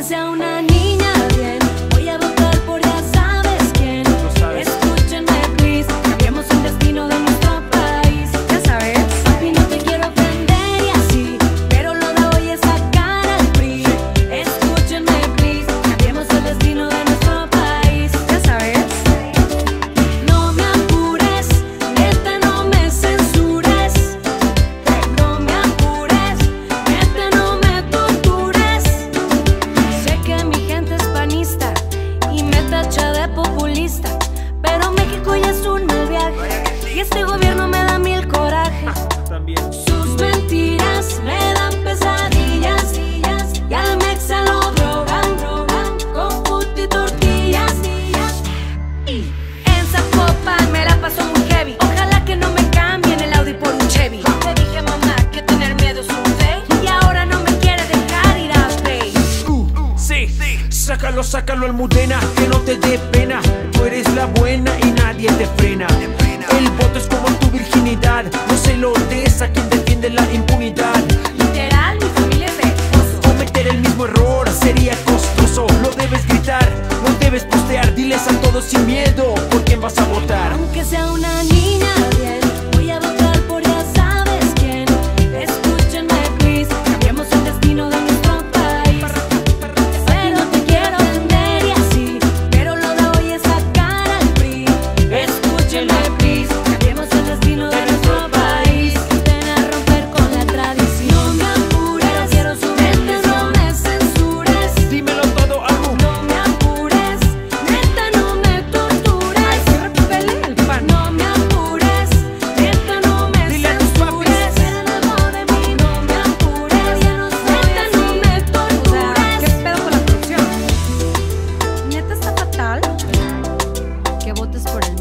que sea una niña bien. Voy a votar por ya sabes quién. Escúchenme, please. Cambiamos el destino de nuestro país. Ya sabes, papi, no te quiero ofender y así, pero lo de hoy es sacar al PRI. Escúchenme, please. Cambiamos el destino de nuestro país. Ya sabes. No me apures, neta, no me censures. No me apures, neta, no me tortures. Sé que mi gente es panista y me tacha de populista, pero México ya es un mal viaje y este gobierno me da mil corajes. Sus mentiras me dan pesadillas y al mexa lo drogan con puto y tortillas. En Zapopan me la paso muy heavy, ojalá que no me cambien el Audi por un Chevy. Te dije, mamá, que tener miedo es un fake y ahora no me quiere dejar ir a play. Sí, sácalo, sácalo, Almudena, que no te dé pena. Tú eres la buena y nadie te frena. El voto es como tu virginidad, no se lo des a quien defiende la impunidad. Literal, mi familia es de oso. Cometer el mismo error sería costoso. Lo debes gritar, lo debes postear. Diles a todos sin miedo por quién vas a votar. Aunque sea una niña bien, voy a votar por ya sabes quién. Escúchenme, please. Cambiamos el destino de nuestro país. Pero te quiero vender y así, pero lo de hoy es sacar al PRI. Escúchenme, please. Cambiamos el destino de nuestro país. Ven a romper con la tradición. No me apures, quiero su mente, no me censures. Dímelo todo, Almu. No me apures, neta, no me tortures. No me apures, neta, no me Dile a tus censures. El amor de mí, no me apures, neta, no me tortures. ¿Qué pedo con la producción? ¿Neta está fatal? Que votes por el